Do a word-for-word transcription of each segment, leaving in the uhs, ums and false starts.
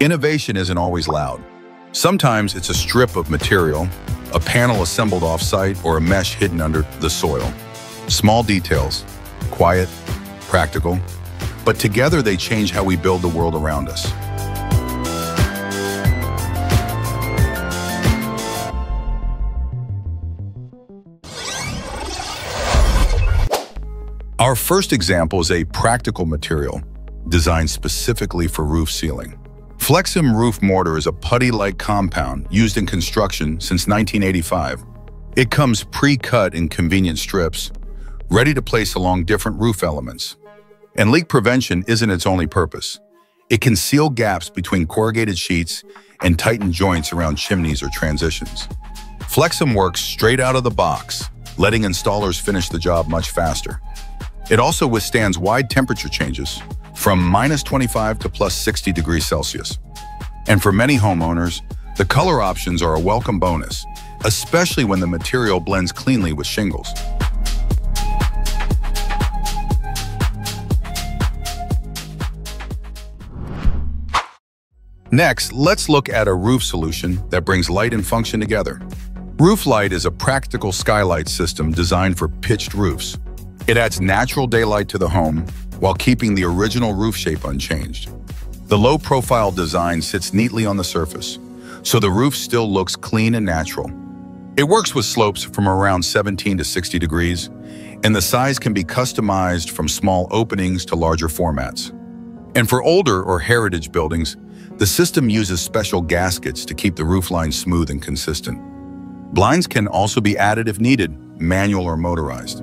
Innovation isn't always loud. Sometimes it's a strip of material, a panel assembled off-site, or a mesh hidden under the soil. Small details, quiet, practical, but together they change how we build the world around us. Our first example is a practical material designed specifically for roof sealing. Flexim roof mortar is a putty-like compound used in construction since nineteen eighty-five. It comes pre-cut in convenient strips, ready to place along different roof elements. And leak prevention isn't its only purpose. It can seal gaps between corrugated sheets and tighten joints around chimneys or transitions. Flexim works straight out of the box, letting installers finish the job much faster. It also withstands wide temperature changes, from minus twenty-five to plus sixty degrees Celsius. And for many homeowners, the color options are a welcome bonus, especially when the material blends cleanly with shingles. Next, let's look at a roof solution that brings light and function together. Rooflight is a practical skylight system designed for pitched roofs. It adds natural daylight to the home while keeping the original roof shape unchanged. The low-profile design sits neatly on the surface, so the roof still looks clean and natural. It works with slopes from around seventeen to sixty degrees, and the size can be customized from small openings to larger formats. And for older or heritage buildings, the system uses special gaskets to keep the roofline smooth and consistent. Blinds can also be added if needed, manual or motorized.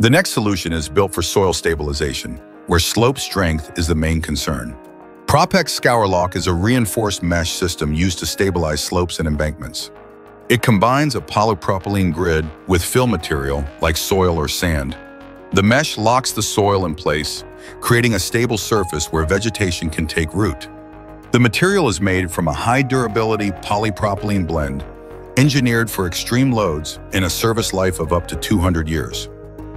The next solution is built for soil stabilization, where slope strength is the main concern. Propex Scourlock is a reinforced mesh system used to stabilize slopes and embankments. It combines a polypropylene grid with fill material like soil or sand. The mesh locks the soil in place, creating a stable surface where vegetation can take root. The material is made from a high-durability polypropylene blend, engineered for extreme loads and a service life of up to two hundred years.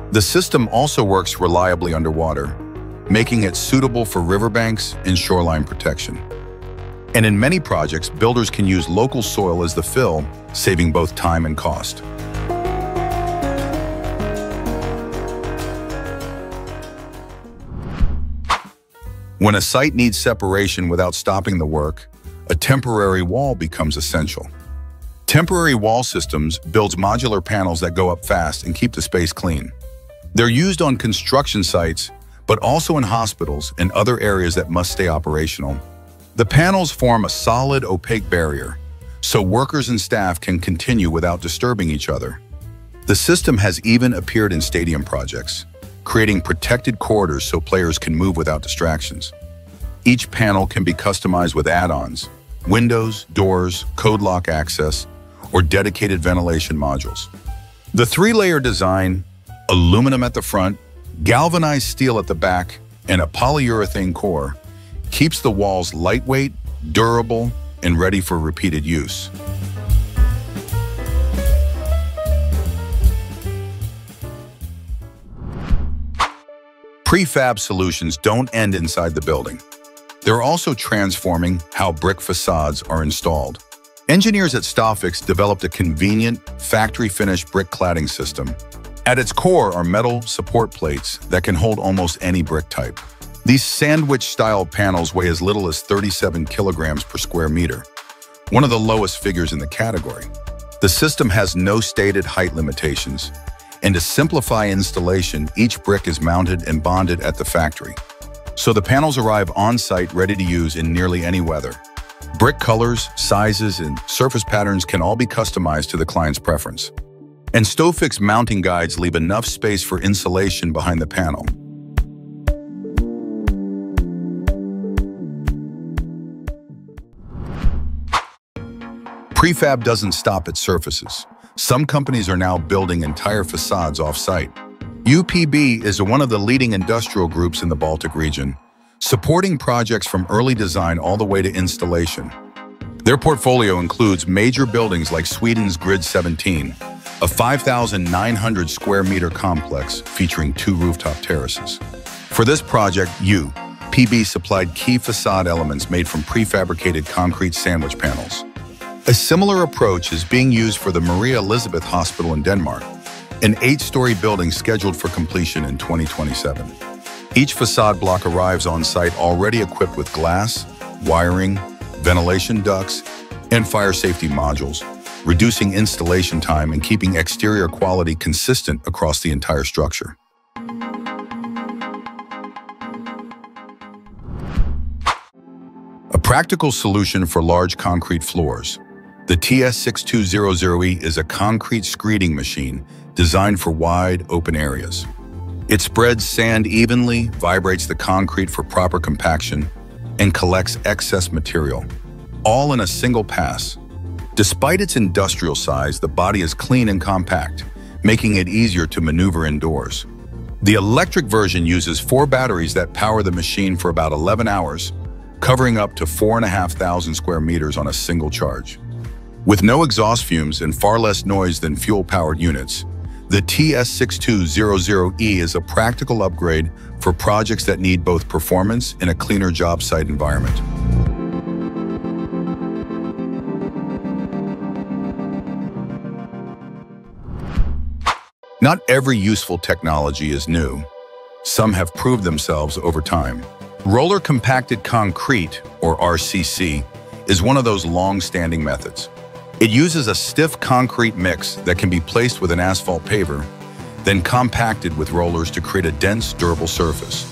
The system also works reliably underwater, making it suitable for riverbanks and shoreline protection. And in many projects, builders can use local soil as the fill, saving both time and cost. When a site needs separation without stopping the work, a temporary wall becomes essential. Temporary wall systems builds modular panels that go up fast and keep the space clean. They're used on construction sites, but also in hospitals and other areas that must stay operational. The panels form a solid, opaque barrier, so workers and staff can continue without disturbing each other. The system has even appeared in stadium projects, creating protected corridors so players can move without distractions. Each panel can be customized with add-ons, windows, doors, code lock access, or dedicated ventilation modules. The three-layer design, aluminum at the front, galvanized steel at the back, and a polyurethane core, keeps the walls lightweight, durable, and ready for repeated use. Prefab solutions don't end inside the building. They're also transforming how brick facades are installed. Engineers at Stofix developed a convenient, factory-finished brick cladding system. At its core are metal support plates that can hold almost any brick type. These sandwich-style panels weigh as little as thirty-seven kilograms per square meter, one of the lowest figures in the category. The system has no stated height limitations, and to simplify installation, each brick is mounted and bonded at the factory. So the panels arrive on-site ready to use in nearly any weather. Brick colors, sizes, and surface patterns can all be customized to the client's preference. And Stofix mounting guides leave enough space for insulation behind the panel. Prefab doesn't stop at surfaces. Some companies are now building entire facades off-site. U P B is one of the leading industrial groups in the Baltic region, supporting projects from early design all the way to installation. Their portfolio includes major buildings like Sweden's Grid seventeen, a five thousand nine hundred square meter complex featuring two rooftop terraces. For this project, U P B supplied key facade elements made from prefabricated concrete sandwich panels. A similar approach is being used for the Maria Elisabeth Hospital in Denmark, an eight-story building scheduled for completion in twenty twenty-seven. Each facade block arrives on site already equipped with glass, wiring, ventilation ducts, and fire safety modules, reducing installation time and keeping exterior quality consistent across the entire structure. A practical solution for large concrete floors. The T S six two zero zero E is a concrete screeding machine designed for wide, open areas. It spreads sand evenly, vibrates the concrete for proper compaction, and collects excess material, all in a single pass. Despite its industrial size, the body is clean and compact, making it easier to maneuver indoors. The electric version uses four batteries that power the machine for about eleven hours, covering up to four and a half thousand square meters on a single charge. With no exhaust fumes and far less noise than fuel-powered units, the T S six two zero zero E is a practical upgrade for projects that need both performance and a cleaner job site environment. Not every useful technology is new. Some have proved themselves over time. Roller compacted concrete, or R C C, is one of those long-standing methods. It uses a stiff concrete mix that can be placed with an asphalt paver, then compacted with rollers to create a dense, durable surface.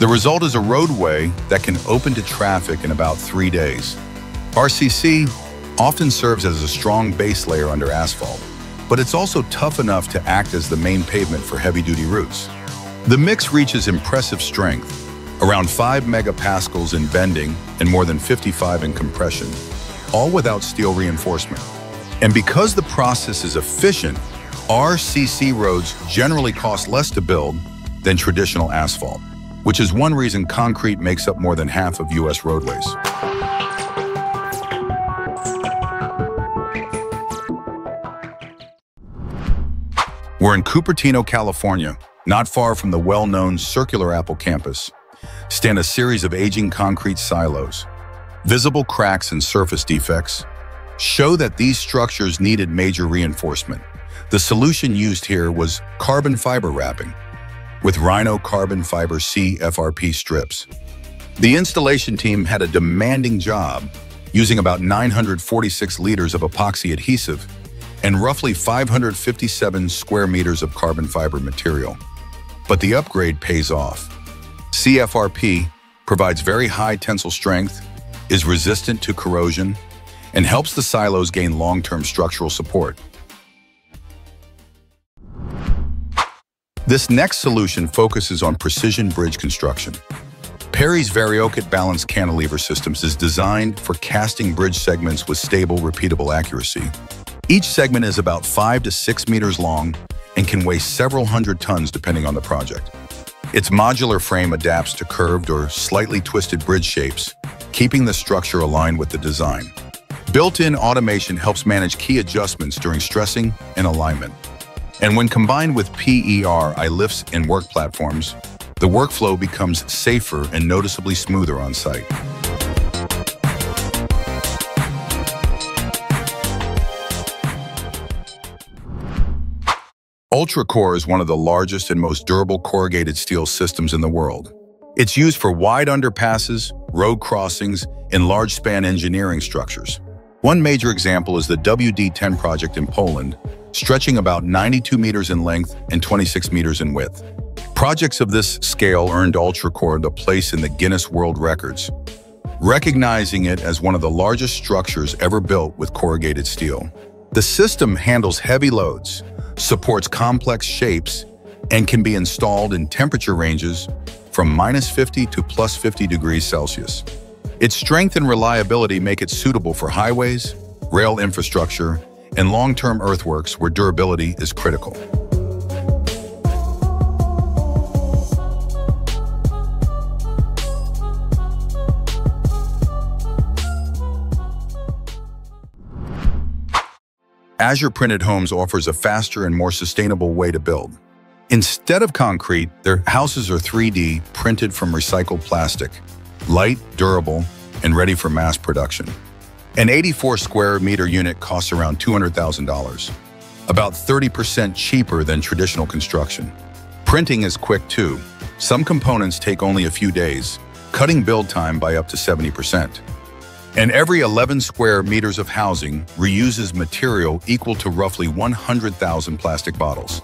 The result is a roadway that can open to traffic in about three days. R C C often serves as a strong base layer under asphalt, but it's also tough enough to act as the main pavement for heavy-duty routes. The mix reaches impressive strength, around five megapascals in bending and more than fifty-five in compression, all without steel reinforcement. And because the process is efficient, R C C roads generally cost less to build than traditional asphalt, which is one reason concrete makes up more than half of U S roadways. We're in Cupertino, California, not far from the well-known Circular Apple campus, stand a series of aging concrete silos. Visible cracks and surface defects show that these structures needed major reinforcement. The solution used here was carbon fiber wrapping with Rhino Carbon Fiber C F R P strips. The installation team had a demanding job, using about nine hundred forty-six liters of epoxy adhesive and roughly five hundred fifty-seven square meters of carbon fiber material. But the upgrade pays off. C F R P provides very high tensile strength, is resistant to corrosion, and helps the silos gain long-term structural support. This next solution focuses on precision bridge construction. PERI's Variocut Balanced Cantilever Systems is designed for casting bridge segments with stable, repeatable accuracy. Each segment is about five to six meters long and can weigh several hundred tons depending on the project. Its modular frame adapts to curved or slightly twisted bridge shapes, keeping the structure aligned with the design. Built-in automation helps manage key adjustments during stressing and alignment. And when combined with P E R I lifts and work platforms, the workflow becomes safer and noticeably smoother on site. Ultracore is one of the largest and most durable corrugated steel systems in the world. It's used for wide underpasses, road crossings, and large-span engineering structures. One major example is the W D ten project in Poland, stretching about ninety-two meters in length and twenty-six meters in width. Projects of this scale earned Ultracore a place in the Guinness World Records, recognizing it as one of the largest structures ever built with corrugated steel. The system handles heavy loads, supports complex shapes, and can be installed in temperature ranges from minus fifty to plus fifty degrees Celsius. Its strength and reliability make it suitable for highways, rail infrastructure, and long-term earthworks where durability is critical. Azure Printed Homes offers a faster and more sustainable way to build. Instead of concrete, their houses are three D printed from recycled plastic, light, durable, and ready for mass production. An eighty-four square meter unit costs around two hundred thousand dollars, about thirty percent cheaper than traditional construction. Printing is quick too. Some components take only a few days, cutting build time by up to seventy percent. And every eleven square meters of housing reuses material equal to roughly one hundred thousand plastic bottles.